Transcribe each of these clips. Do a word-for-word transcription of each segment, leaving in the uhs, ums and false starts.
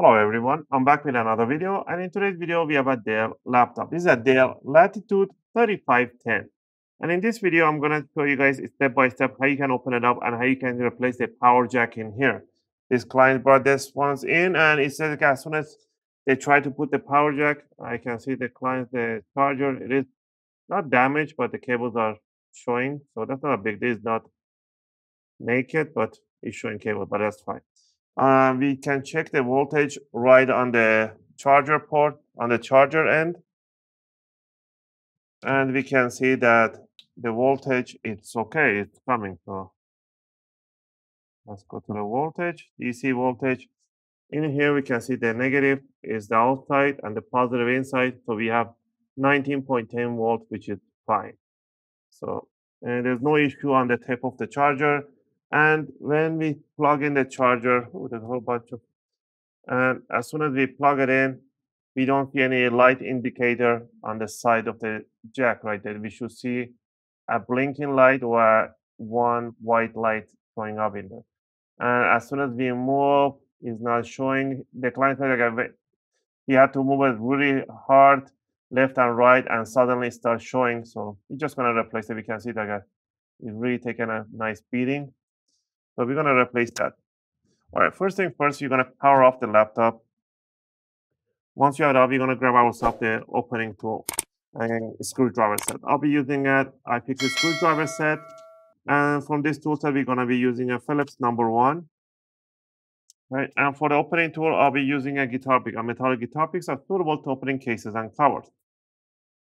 Hello everyone, I'm back with another video, and in today's video we have a Dell laptop. This is a Dell Latitude thirty-five ten, and in this video I'm going to show you guys step by step how you can open it up and how you can replace the power jack in here. This client brought this ones in, and it says as soon as they try to put the power jack, I can see the client, the charger, it is not damaged but the cables are showing, so that's not a big deal. It's not naked but it's showing cable, but that's fine. Uh, we can check the voltage right on the charger port, on the charger end. And we can see that the voltage, it's okay, it's coming. So let's go to the voltage, D C voltage. In here, we can see the negative is the outside and the positive inside. So we have nineteen point one zero volts, which is fine. So and there's no issue on the tip of the charger. And when we plug in the charger, oh, there's a whole bunch of, and as soon as we plug it in, we don't see any light indicator on the side of the jack right there. We should see a blinking light or a one white light showing up in there. And as soon as we move, it's not showing. The client said we have to move it really hard left and right, and suddenly starts showing. So we're just going to replace it. We can see that it's really taken a nice beating. So we're going to replace that. All right, first thing first, you're going to power off the laptop. Once you have it up, you're going to grab ourselves the opening tool and screwdriver set. I'll be using it. I picked the screwdriver set. And from this tool set, we're going to be using a Philips number one. Right, and for the opening tool, I'll be using a guitar pick. A metallic guitar picks are suitable to opening cases and covers.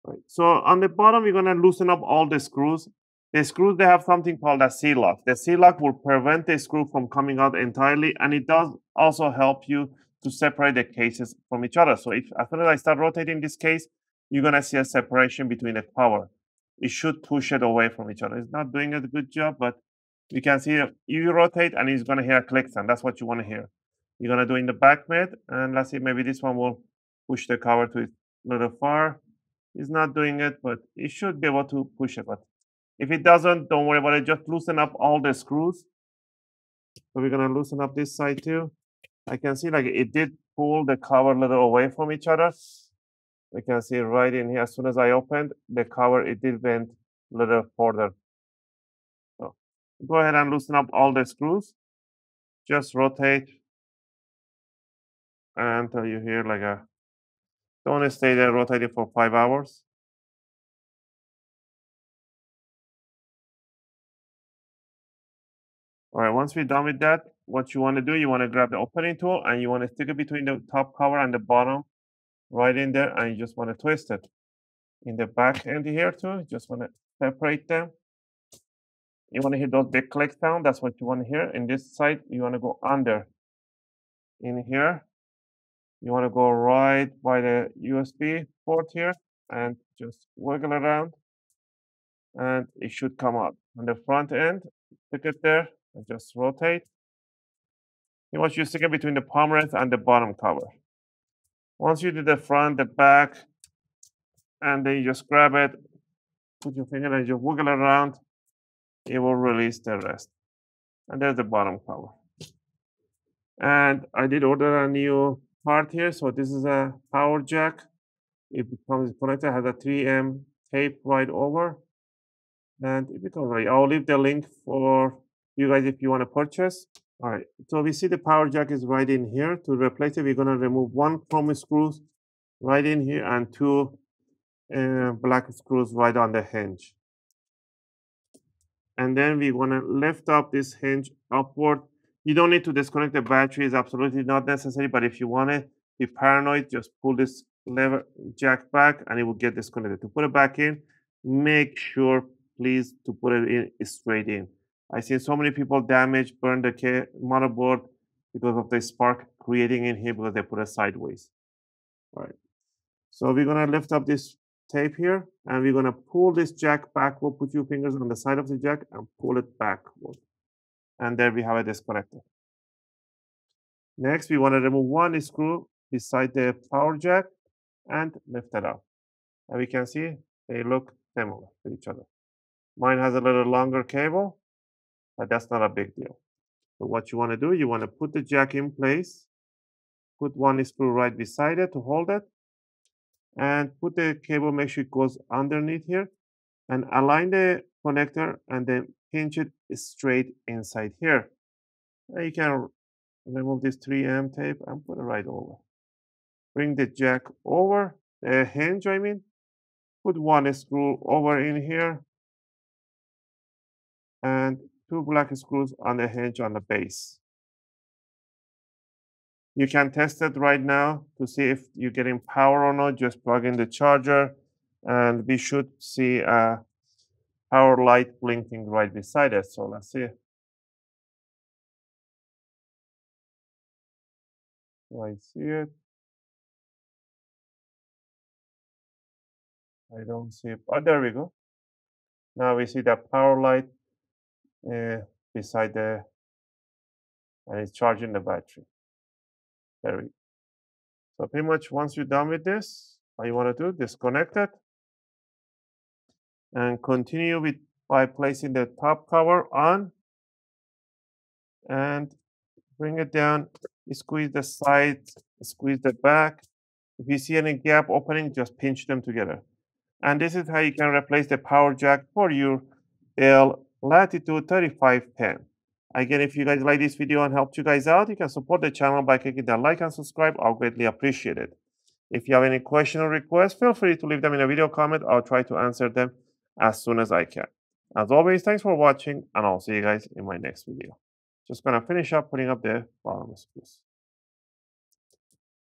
Right, so on the bottom, we're going to loosen up all the screws. The screws, they have something called a C-lock. The C-lock will prevent the screw from coming out entirely, and it does also help you to separate the cases from each other. So if, as soon as I start rotating this case, you're going to see a separation between the power. It should push it away from each other. It's not doing a good job, but you can see if you rotate and it's going to hear a click sound. That's what you want to hear. You're going to do in the back mid, and let's see, maybe this one will push the cover to it a little far. It's not doing it, but it should be able to push it. But if it doesn't, don't worry about it. Just loosen up all the screws. So we're going to loosen up this side too. I can see like it did pull the cover a little away from each other. We can see right in here. As soon as I opened the cover, it did bend a little further. So go ahead and loosen up all the screws. Just rotate until you hear like a, don't stay there rotating for five hours. All right, once we're done with that, what you want to do, you want to grab the opening tool and you want to stick it between the top cover and the bottom, right in there, and you just want to twist it. In the back end here too, you just want to separate them. You want to hear those big click sound, that's what you want to hear. In this side, you want to go under. In here, you want to go right by the U S B port here and just wiggle around, and it should come out. On the front end, stick it there. And just rotate. You want you stick it between the palm rest and the bottom cover. Once you do the front, the back, and then you just grab it, put your finger and just wiggle around, it will release the rest. And there's the bottom cover. And I did order a new part here. So this is a power jack. It becomes connected, has a three M tape right over. And it becomes right. I'll leave the link for you guys if you want to purchase. All right, so we see the power jack is right in here. To replace it, we're going to remove one chrome screw right in here and two uh, black screws right on the hinge. And then we want to lift up this hinge upward. You don't need to disconnect the battery. It's absolutely not necessary, but if you want it, be paranoid, just pull this lever jack back and it will get disconnected. To put it back in, make sure please to put it in straight in. I see so many people damage, burn the motherboard because of the spark creating in here because they put it sideways. All right. So we're going to lift up this tape here and we're going to pull this jack backward. Put your fingers on the side of the jack and pull it backward. And there we have it disconnected. Next, we want to remove one screw beside the power jack and lift it up. And we can see they look similar to each other. Mine has a little longer cable, but that's not a big deal. So what you want to do, you want to put the jack in place Put one screw right beside it to hold it, and put the cable, make sure it goes underneath here, and align the connector and then pinch it straight inside here. And you can remove this three M tape and put it right over. Bring the jack over, the hinge I mean, put one screw over in here, and two black screws on the hinge on the base. You can test it right now to see if you're getting power or not. Just plug in the charger and we should see a power light blinking right beside it. So let's see. Do I see it? I don't see it. Oh, there we go. Now we see that power light uh, beside the, and it's charging the battery. There we go. So pretty much once you're done with this, all you want to do, disconnect it and continue with by placing the top cover on and bring it down, squeeze the sides, squeeze the back. If you see any gap opening, just pinch them together. And this is how you can replace the power jack for your Dell Latitude thirty-five ten. Again, if you guys like this video and helped you guys out, you can support the channel by clicking that like and subscribe. I'll greatly appreciate it. If you have any question or request, feel free to leave them in a video comment. I'll try to answer them as soon as I can. As always, thanks for watching, and I'll see you guys in my next video. Just gonna finish up putting up the bottom screws.